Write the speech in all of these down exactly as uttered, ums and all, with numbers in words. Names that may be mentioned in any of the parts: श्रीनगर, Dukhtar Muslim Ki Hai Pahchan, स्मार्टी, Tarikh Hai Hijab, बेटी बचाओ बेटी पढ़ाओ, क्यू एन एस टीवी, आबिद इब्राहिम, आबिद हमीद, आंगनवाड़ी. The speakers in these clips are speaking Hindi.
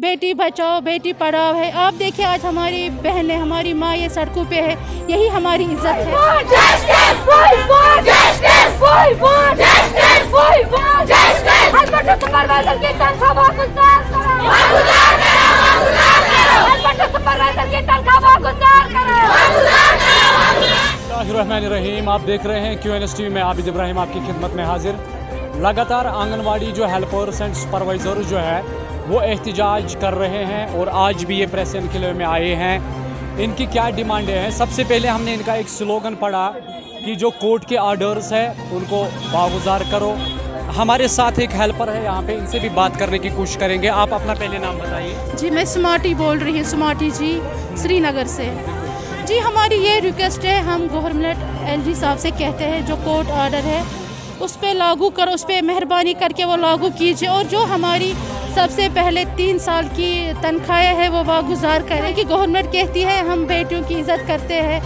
बेटी बचाओ बेटी पढ़ाओ है। आप देखिए आज हमारी बहनें, हमारी माँ ये सड़कों पे है, यही हमारी इज्जत है। बिस्मिल्लाहिर्रहमानिर्रहीम, आप देख रहे हैं क्यू एन एस टीवी में आबिद इब्राहिम आपकी खिदमत में हाजिर। लगातार आंगनवाड़ी जो हेल्पर्स एंड सुपरवाइजर्स जो है वो एहतिजाज कर रहे हैं और आज भी ये प्रेस इनकलाब में आए हैं। इनकी क्या डिमांडें हैं? सबसे पहले हमने इनका एक स्लोगन पढ़ा कि जो कोर्ट के आर्डर्स है उनको बागुजार करो। हमारे साथ एक हेल्पर है यहाँ पे, इनसे भी बात करने की कोशिश करेंगे। आप अपना पहले नाम बताइए। जी मैं स्मार्टी बोल रही हूँ, स्मार्टी जी श्रीनगर से। जी हमारी ये रिक्वेस्ट है, हम गवर्नमेंट एल जी साहब से कहते हैं जो कोर्ट आर्डर है उस पर लागू करो, उस पर मेहरबानी करके वो लागू कीजिए और जो हमारी सबसे पहले तीन साल की तनख्वाहें हैं वो बागुजार करें। कि गवर्नमेंट कहती है हम बेटियों की इज्जत करते हैं,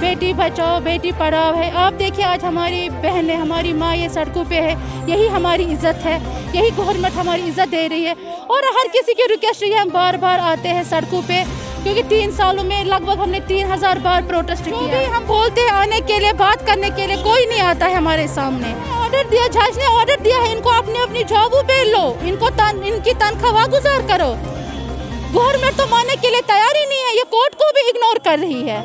बेटी बचाओ बेटी पढ़ाओ है। आप देखिए आज हमारी बहनें, हमारी माँ ये सड़कों पे है, यही हमारी इज्जत है, यही गवर्नमेंट हमारी इज्जत दे रही है। और हर किसी की रिक्वेस्ट ये, हम बार बार आते हैं सड़कों पे, क्योंकि तीन सालों में लगभग हमने तीन हज़ार बार प्रोटेस्ट किया। हम बोलते हैं आने के लिए, बात करने के लिए, कोई नहीं आता है हमारे सामने। ऑर्डर दिया, जज ने ऑर्डर दिया है इनको अपनी अपनी जॉबों पे लो, इनको तन, इनकी तनख्वाह गुजार करो। गवर्नमेंट तो मानने के लिए तैयार ही नहीं है, ये कोर्ट को भी इग्नोर कर रही है,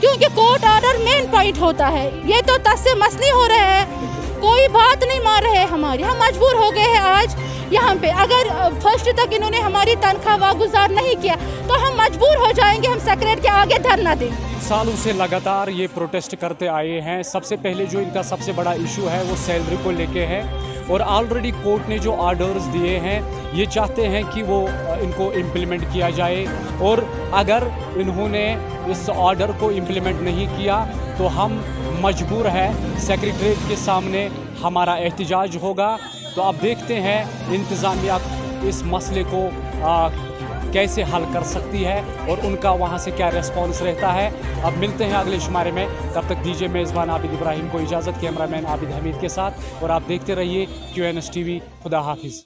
क्योंकि कोर्ट ऑर्डर मेन पॉइंट होता है। ये तो तस से मसली हो रहे हैं, कोई बात नहीं मान रहे हैं हमारी। हम मजबूर हो गए हैं आज यहाँ पे, अगर फर्स्ट तक इन्होंने हमारी तनख्वाह गुजार नहीं किया तो हम मजबूर हो जाएंगे, हम सेक्रेटरी के आगे धरना देंगे। सालों से लगातार ये प्रोटेस्ट करते आए हैं। सबसे पहले जो इनका सबसे बड़ा इशू है वो सैलरी को लेके है और ऑलरेडी कोर्ट ने जो ऑर्डर्स दिए हैं ये चाहते हैं कि वो इनको इम्प्लीमेंट किया जाए, और अगर इन्होंने इस ऑर्डर को इम्प्लीमेंट नहीं किया तो हम मजबूर हैं, सेक्रेटरीट के सामने हमारा एहतजाज होगा। तो आप देखते हैं इंतज़ामिया इस मसले को आ, कैसे हल कर सकती है और उनका वहाँ से क्या रिस्पॉन्स रहता है। अब मिलते हैं अगले शुमारे में, तब तक दीजिए मेज़बान आबिद इब्राहिम को इजाज़त, कैमरामैन आबिद हमीद के साथ, और आप देखते रहिए Q N S T V. खुदा हाफिज़।